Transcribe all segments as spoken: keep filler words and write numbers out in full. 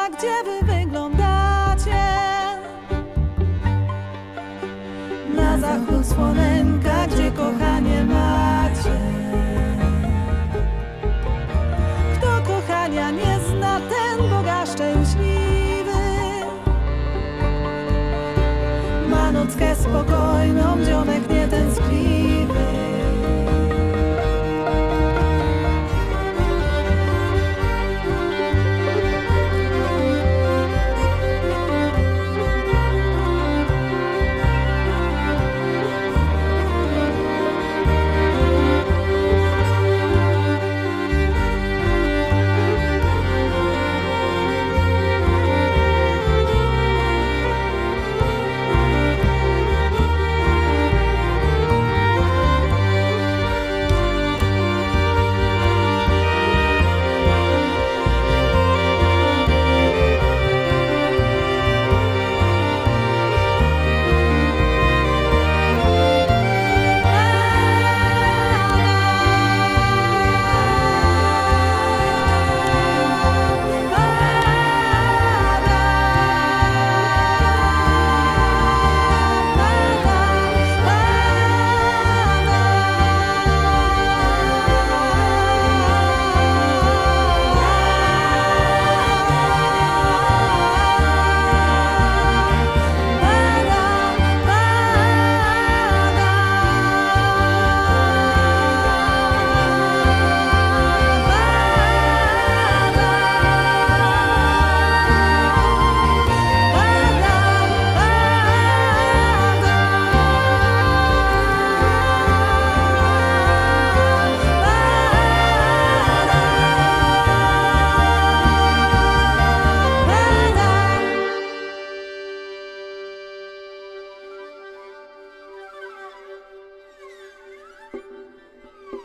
świata, gdzie wy wyglądacie. Na zachód słonenka, gdzie kochanie macie. Kto kochania nie zna, ten Boga szczęśliwy. Ma nockę spokojną, dzionek nie tęskliwy.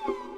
You